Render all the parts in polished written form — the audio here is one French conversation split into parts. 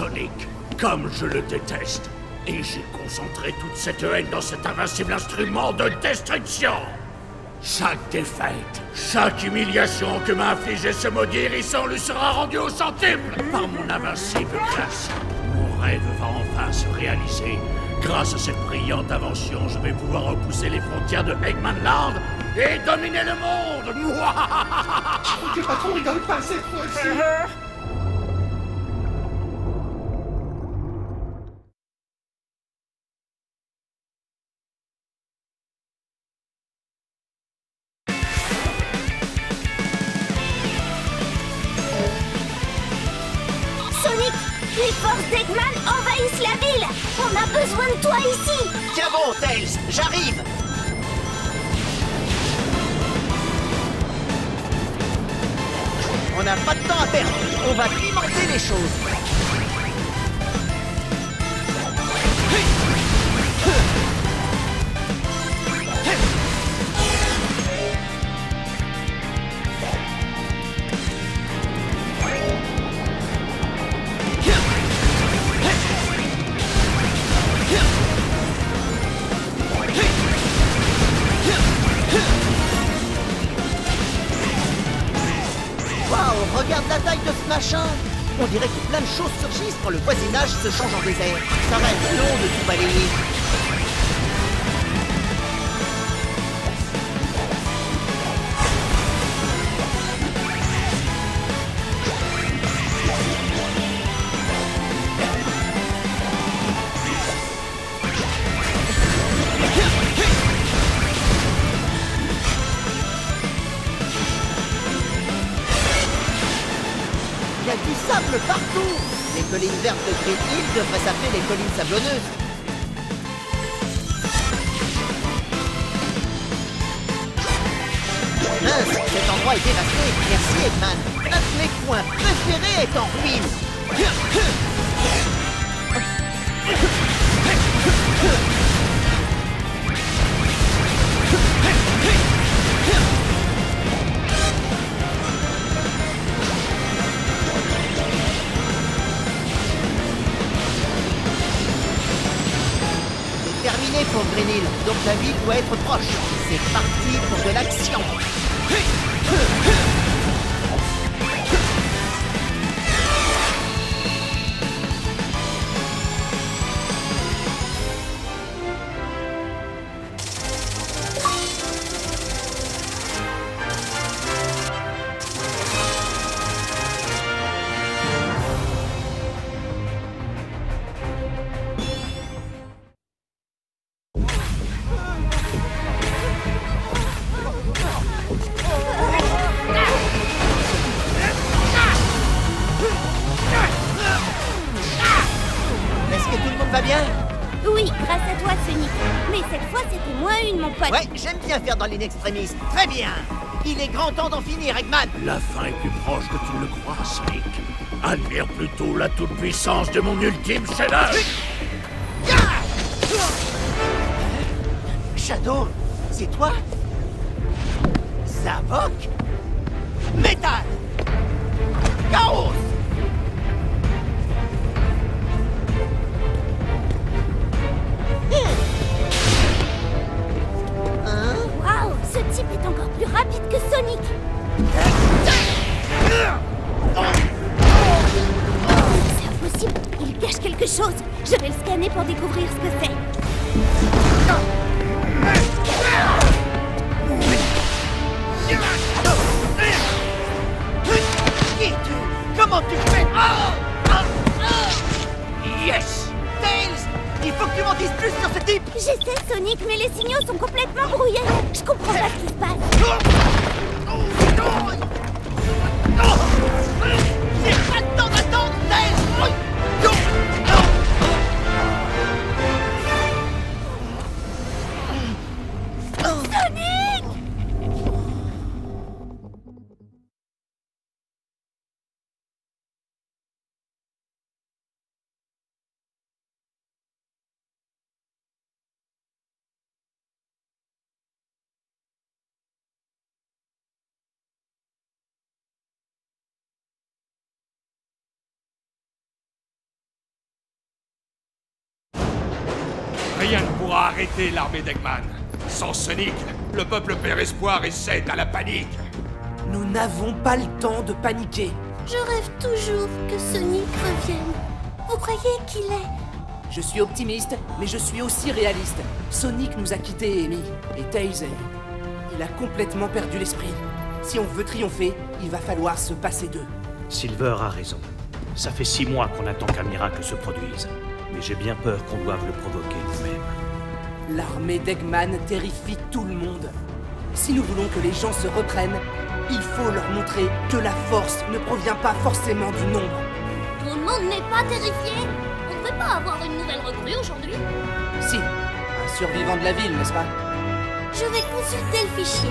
Sonic, comme je le déteste. Et j'ai concentré toute cette haine dans cet invincible instrument de destruction. Chaque défaite, chaque humiliation que m'a infligé ce maudit hérisson lui sera rendu au centuple par mon invincible classe. Mon rêve va enfin se réaliser. Grâce à cette brillante invention, je vais pouvoir repousser les frontières de Eggmanland et dominer le monde. Moi. Je ne pas trop rigoler par cette fois-ci. J'arrive! On n'a pas de temps à perdre, on va pimenter les choses. Regarde la taille de ce machin! On dirait que plein de choses surgissent quand le voisinage se change en désert. Ça va être long de tout balayer. Partout! Les collines vertes de Green Hill devraient s'appeler les collines sablonneuses. Mince, cet endroit est dévasté. Merci Eggman. Un de mes coins préférés est en ruine. Pour Green Hill, donc la ville doit être proche. C'est parti pour de l'action. Dans l'inextrémisme. Très bien. Il est grand temps d'en finir, Eggman. La fin est plus proche que tu ne le crois, Sonic. Admire plutôt la toute-puissance de mon ultime chef-d'œuvre. Shadow, c'est toi? Savok? Metal Chaos! Est encore plus rapide que Sonic. C'est impossible, il cache quelque chose. Je vais le scanner pour découvrir ce que c'est. Comment tu fais? Yes! Tails, il faut que tu m'en dises plus sur ce type. J'essaie, Sonic, mais les signaux sont complètement brouillés. Je comprends pas ce qui se passe. J'ai pas le temps d'attendre, Tails. rien ne pourra arrêter l'armée d'Eggman. Sans Sonic, le peuple perd espoir et cède à la panique. Nous n'avons pas le temps de paniquer. Je rêve toujours que Sonic revienne. Vous croyez qu'il est... Je suis optimiste, mais je suis aussi réaliste. Sonic nous a quittés, Amy, et Tails, il a complètement perdu l'esprit. Si on veut triompher, il va falloir se passer d'eux. Silver a raison. Ça fait 6 mois qu'on attend qu'un miracle se produise. Mais j'ai bien peur qu'on doive le provoquer nous-mêmes. L'armée d'Eggman terrifie tout le monde. Si nous voulons que les gens se reprennent, il faut leur montrer que la force ne provient pas forcément du nombre. Tout le monde n'est pas terrifié. On ne peut pas avoir une nouvelle recrue aujourd'hui. Si, un survivant de la ville, n'est-ce pas? Je vais consulter le fichier.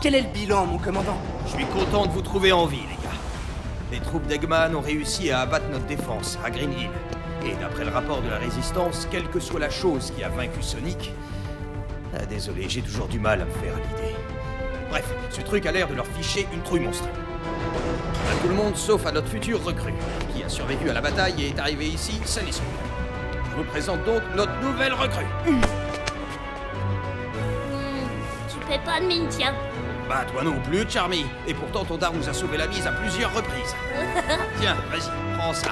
Quel est le bilan, mon commandant? Je suis content de vous trouver en vie, les gars. Les troupes d'Eggman ont réussi à abattre notre défense, à Green Hill. Et d'après le rapport de la Résistance, quelle que soit la chose qui a vaincu Sonic... Ah, désolé, j'ai toujours du mal à me faire l'idée. Bref, ce truc a l'air de leur ficher une trouille monstre. À tout le monde, sauf à notre futur recrue, qui a survécu à la bataille et est arrivé ici sain et sauf. Je vous présente donc notre nouvelle recrue. Pas de mine, tiens. Bah toi non plus, Charmy. Et pourtant ton dard nous a sauvé la mise à plusieurs reprises. Tiens, vas-y, prends ça.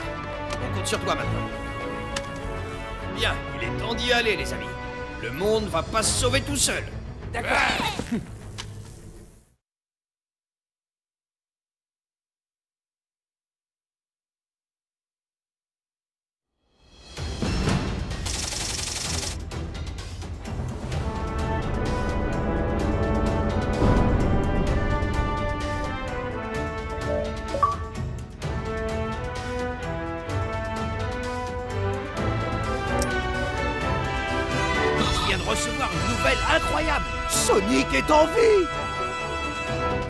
On compte sur toi maintenant. Bien, il est temps d'y aller, les amis. Le monde va pas se sauver tout seul. D'accord. Ah Sonic est en vie!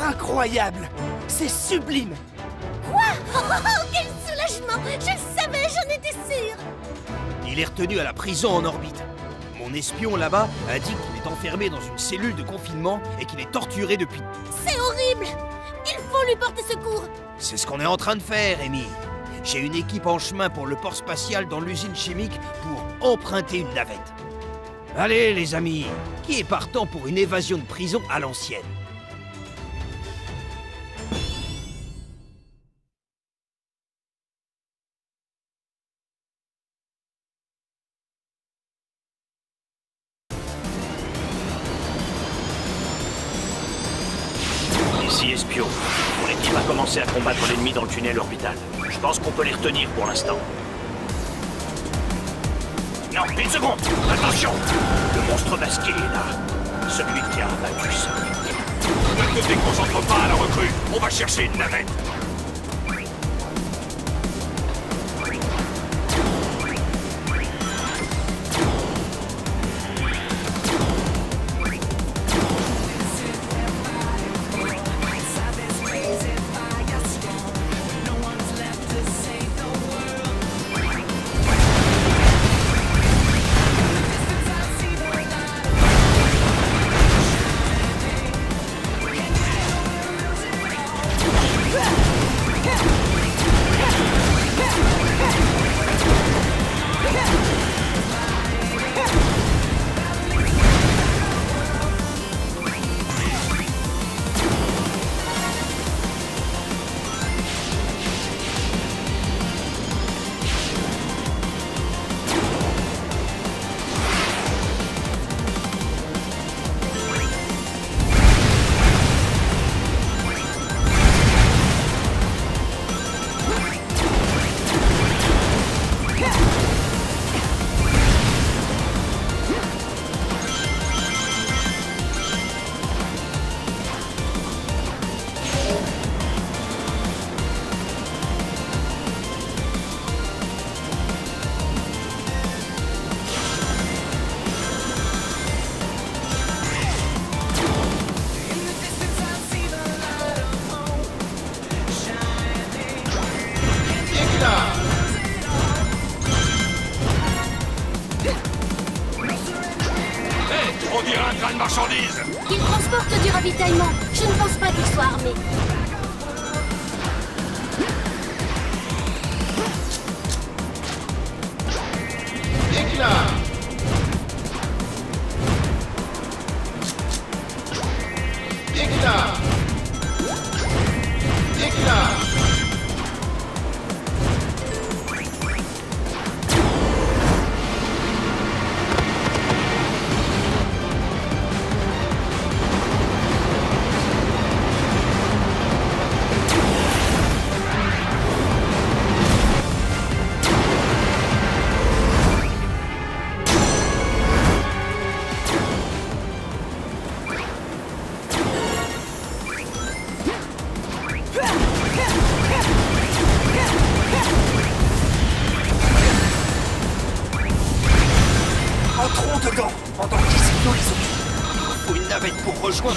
Incroyable! C'est sublime! Quoi? Oh, quel soulagement! Je le savais, j'en étais sûre! Il est retenu à la prison en orbite. Mon espion là-bas a dit qu'il est enfermé dans une cellule de confinement et qu'il est torturé depuis... C'est horrible! Il faut lui porter secours! C'est ce qu'on est en train de faire, Amy. J'ai une équipe en chemin pour le port spatial dans l'usine chimique pour emprunter une navette. Allez, les amis, qui est partant pour une évasion de prison à l'ancienne? Ici Espio. On est qui va commencer à combattre l'ennemi dans le tunnel orbital. Je pense qu'on peut les retenir pour l'instant. Non, une seconde! Attention! Le monstre masqué est là. Celui qui a abattu ça. Ne te déconcentre pas à la recrue. On va chercher une navette.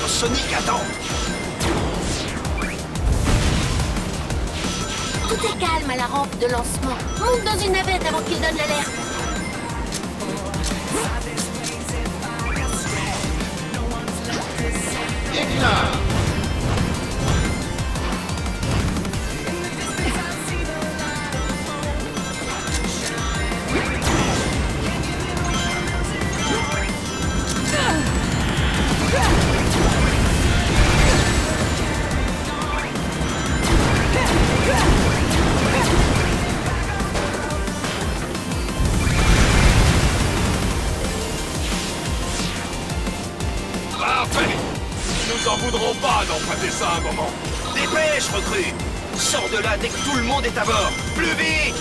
Sonic, attends! Tout est calme à la rampe de lancement. Monte dans une navette avant qu'il donne l'alerte. Dépêche, recrue! Sors de là dès que tout le monde est à bord! Plus vite!